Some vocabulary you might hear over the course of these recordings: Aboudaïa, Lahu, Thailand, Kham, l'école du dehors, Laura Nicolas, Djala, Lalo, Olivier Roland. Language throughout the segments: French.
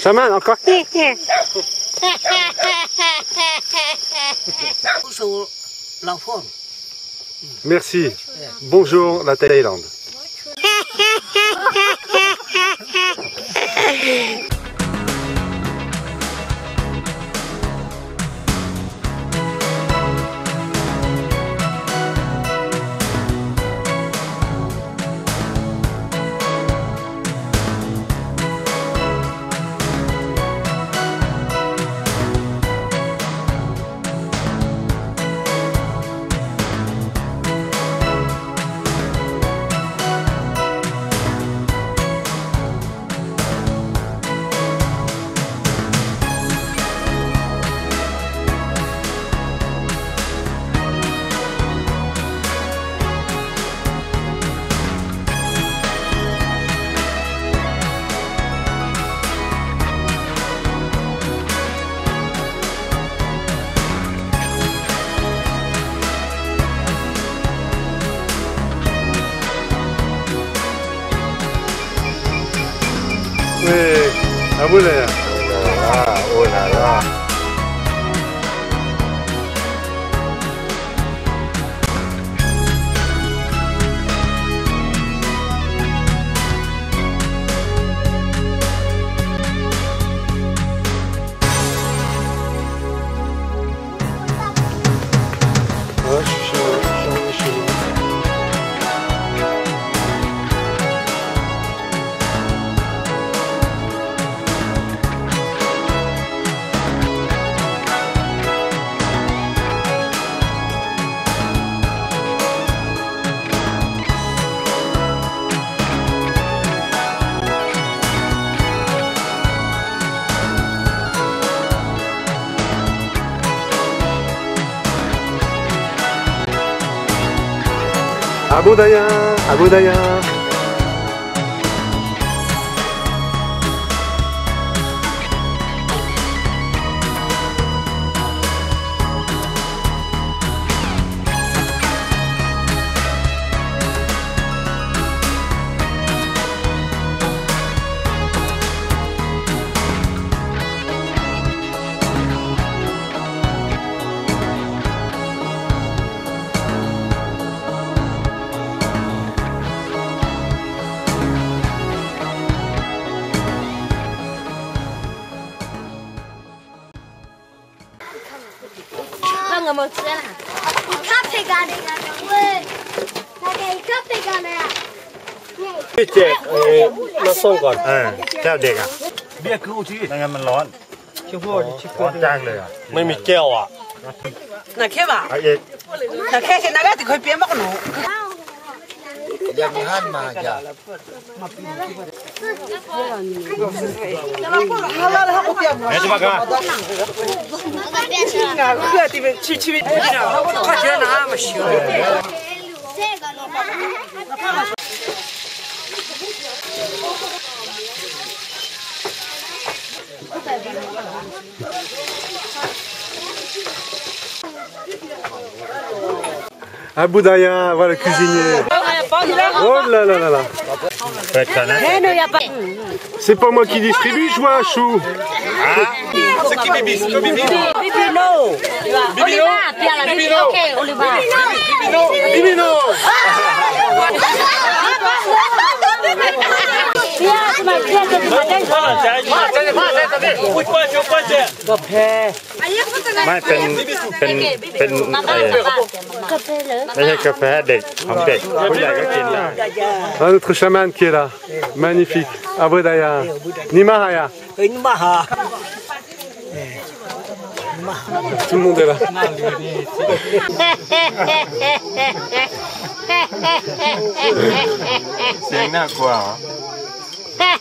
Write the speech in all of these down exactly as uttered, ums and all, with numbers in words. Szaman, akkor... Merci. Bonjour la Thaïlande. Aboudaïa. Oh là là, Aboudaïa, Aboudaïa.พี่เจกเราส่งก่อนแก้วเด็กอ่ะเบี้ยคืออุจินั่นไงมันร้อนชิวๆชิวๆจ้างเลยอ่ะไม่มีแก้วอ่ะน่ะแค่บ่าไอเอกน่ะแค่แค่น่ะแค่ติดคอยเปลี่ยนมากหนูยังมีห้านมาจ้ะเฮ้ยชิมาก้าน่ะเพื่อที่เป็นชีวิตชีวิตน่ะข้าเชื่อนะมาชิวAboudaïa, voilà le cuisinier. Oh là là là là. C'est pas moi qui distribue, je vois un chou. C'est qui Bibi? C'est Bibi? Bibino. Bibino. Bibino. Bibino. Bibino. Bibino. Un autre chaman qui est là, magnifique, Aboudaïa, Nimahaya. Tout le monde est là. C'est un nain quoi.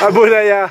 Aboudaïa.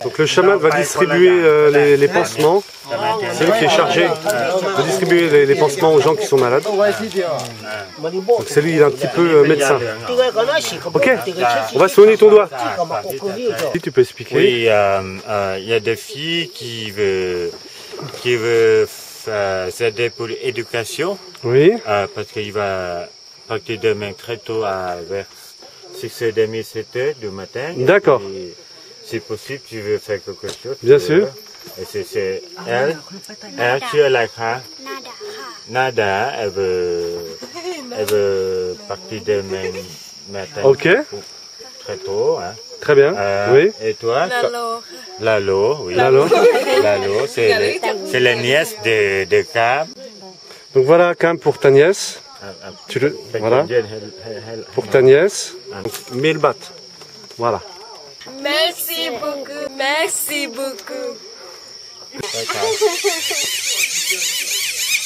Donc le chaman va distribuer euh, les, les pansements. C'est lui qui est chargé de distribuer les, les pansements aux gens qui sont malades. Donc c'est lui, il est un petit peu euh, médecin. Ok, on va soigner ton doigt. Si tu peux expliquer. Oui, euh, euh, y a des filles qui veulent qui veulent s'aider pour l'éducation. Oui. Euh, parce qu'il va partir demain très tôt à vers six heures trente, sept heures du matin. D'accord. Si possible, tu veux faire quelque chose. Bien sûr. Et c'est elle. Elle, tu es là. Nada. Elle veut, elle veut partir demain matin. Ok. Très tôt. Hein. Très bien. Euh, oui. Et toi? Lalo. Lalo, oui. Lalo. Lalo, c'est la nièce de, de Kham. Donc voilà, Kham, pour ta nièce. Tu le, voilà. Pour ta nièce. mille bahts. Voilà. Merci beaucoup. Merci beaucoup.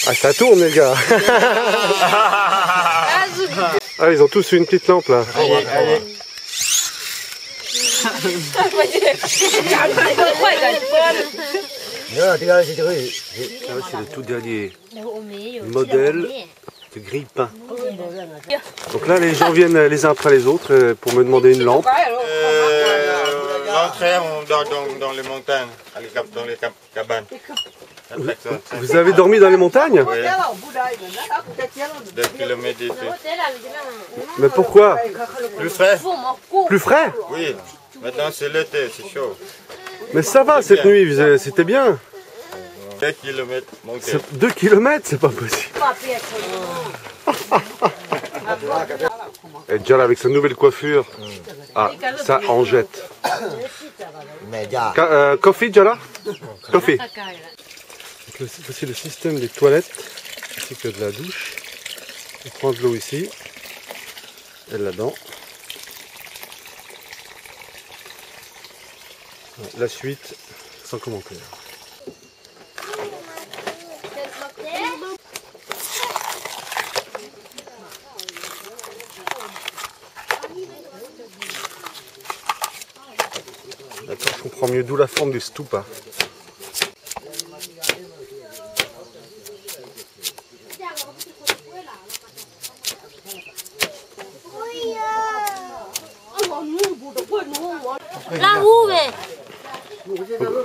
Ah, ça tourne, les gars. Ah, ils ont tous une petite lampe là. Allez, allez. C'est le tout dernier modèle. Grille-pain. Donc là, les gens viennent les uns après les autres pour me demander une lampe. Euh, L'entrée, on dort dans, dans les montagnes, dans les cabanes. Vous, vous avez dormi dans les montagnes? Oui. deux kilomètres d'ici. Mais pourquoi? Plus frais. Plus frais? Oui. Maintenant, c'est l'été, c'est chaud. Mais ça va cette bien. Nuit, c'était bien. deux kilomètres. deux kilomètres, c'est pas possible. Et Djala avec sa nouvelle coiffure, mm. Ah, ça en jette. euh, Coffee, Djala. Coffee. Donc, voici le système des toilettes, ainsi que de la douche. On prend de l'eau ici, et là-dedans. La suite, sans commentaire. D'accord, je comprends mieux, d'où la forme du stupa.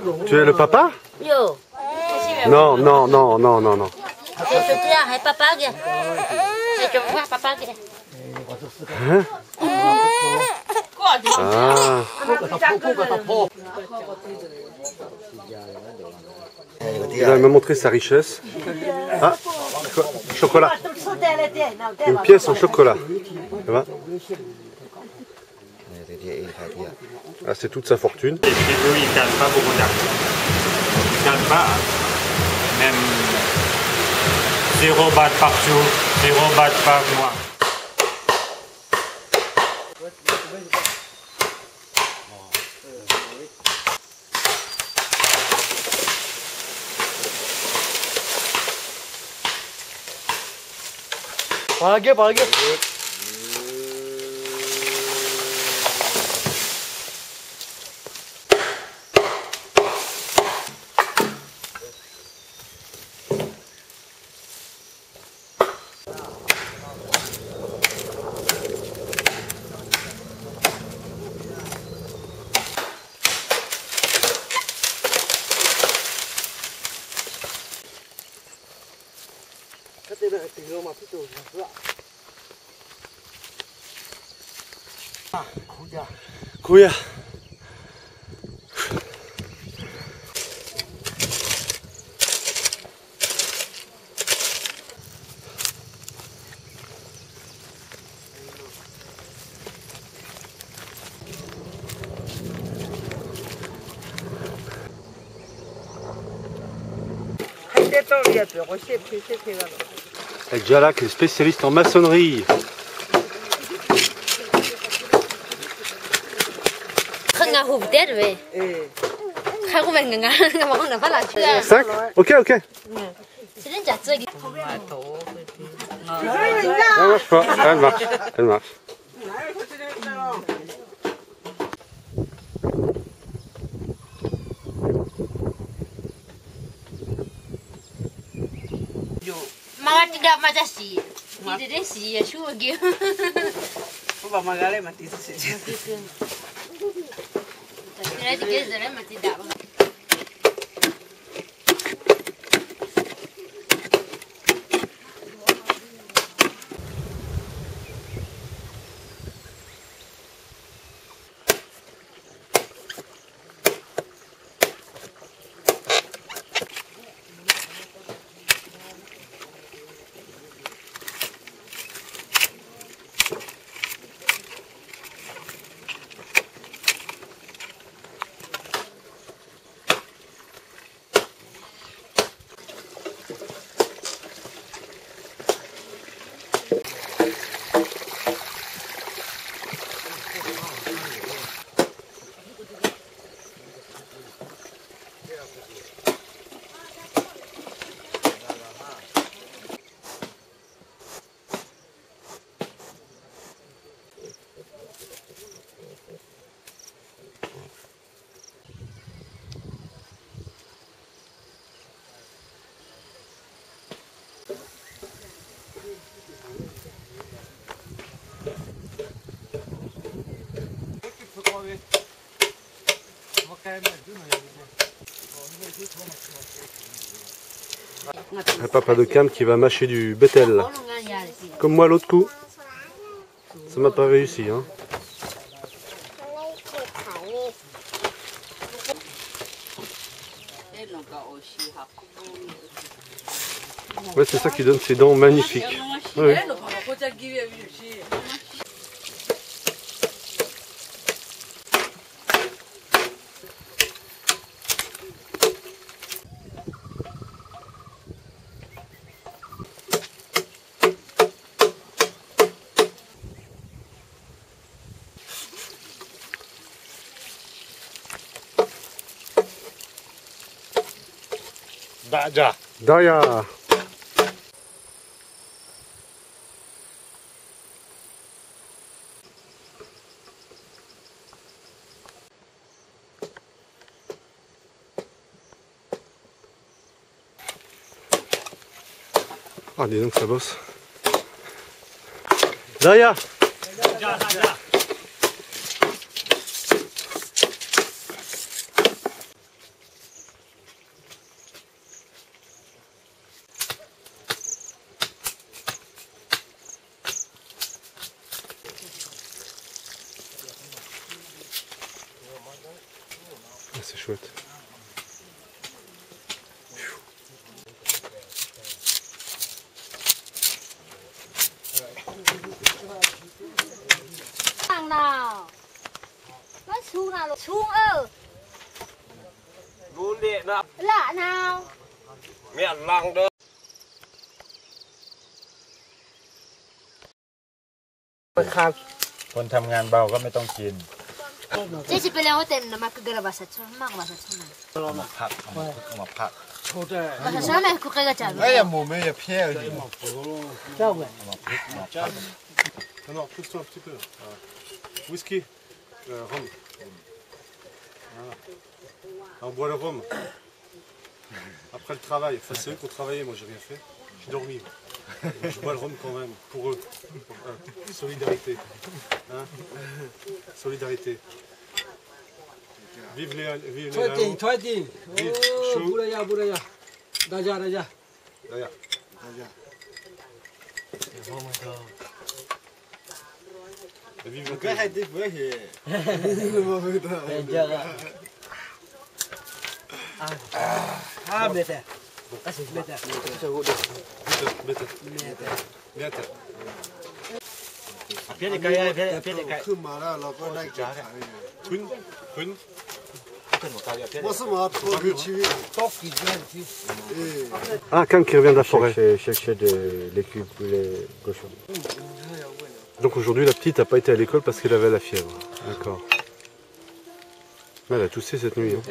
Donc, tu es le papa? Yo. Non, non, non, non, non, non. Hein? Ah. Il va me montrer sa richesse. Ah, chocolat. Une pièce en chocolat. Ah, c'est toute sa fortune. quatre bars, même zéro batte par jour, zéro batte par mois. Par lagi, par lagi. Kuya, avec Djala qui est spécialiste en maçonnerie. Cinq? Ok, ok. Elle marche pas, elle marche, elle marche. Kira di kiri jalan mati dah. Un papa de Kham qui va mâcher du bétel, comme moi l'autre coup. Ça m'a pas réussi, hein. Ouais, c'est ça qui donne ces dents magnifiques. Ouais. Djala. Djala. Ah, dis donc, ça bosse. Djala. Djala, Djala. C'est chouette. đó. Lạ nào? Mẹ lăng đó. Con tham ngàn bao có mấy tông chín. Chứ chỉ phải leo tên mà cứ gỡ bà sạch xuống, mắc bà sạch xuống này. Mà phạt, mà phạt. Bà sạch xuống này, cô cây gà chả. Ấy là mồm ấy là phê rồi. Chào vậy. Mà phạt. Non, non, pousse-toi un petit peu. Whisky, euh, rhum. Voilà. On boit le rhum. Après le travail, enfin, c'est eux qui ont travaillé, moi j'ai rien fait. J'ai dormi. Je bois le rhum quand même, pour eux. Euh, solidarité. Hein? Solidarité. Vive les vive les Lahu. Vive Chou. Aboudaïa, Aboudaïa. Djala, Djala. Djala. Djala. Vive le Kham. Ah, mettez. Ah, c'est mettez. Mettez. Mettez. Mettez. Après les cailles, après les cailles. Tout mal là, là on a déjà. Kun, kun. Moi ça m'a produit. Tant qu'il vient. Ah, quand il revient de la forêt. Chercher les cubes pour les cochons. Donc aujourd'hui la petite n'a pas été à l'école parce qu'elle avait la fièvre. D'accord. Elle a toussé cette nuit. Hein.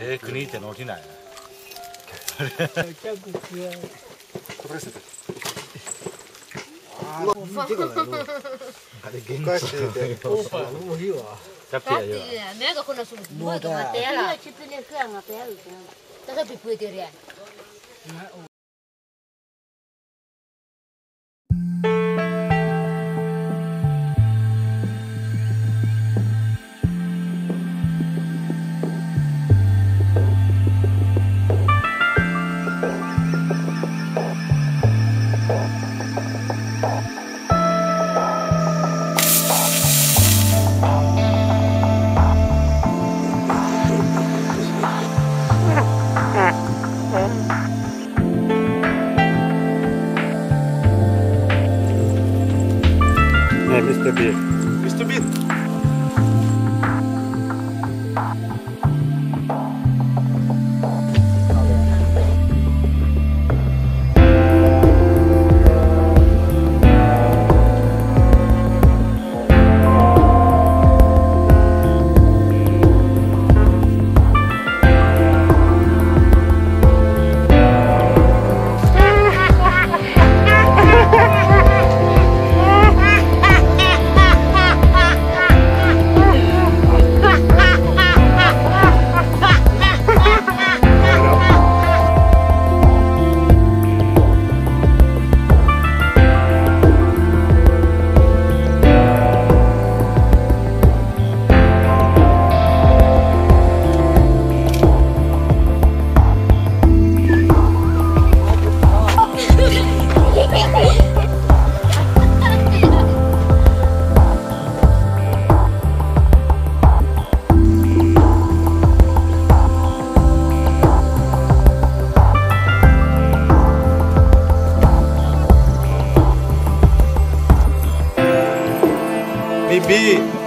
Baby.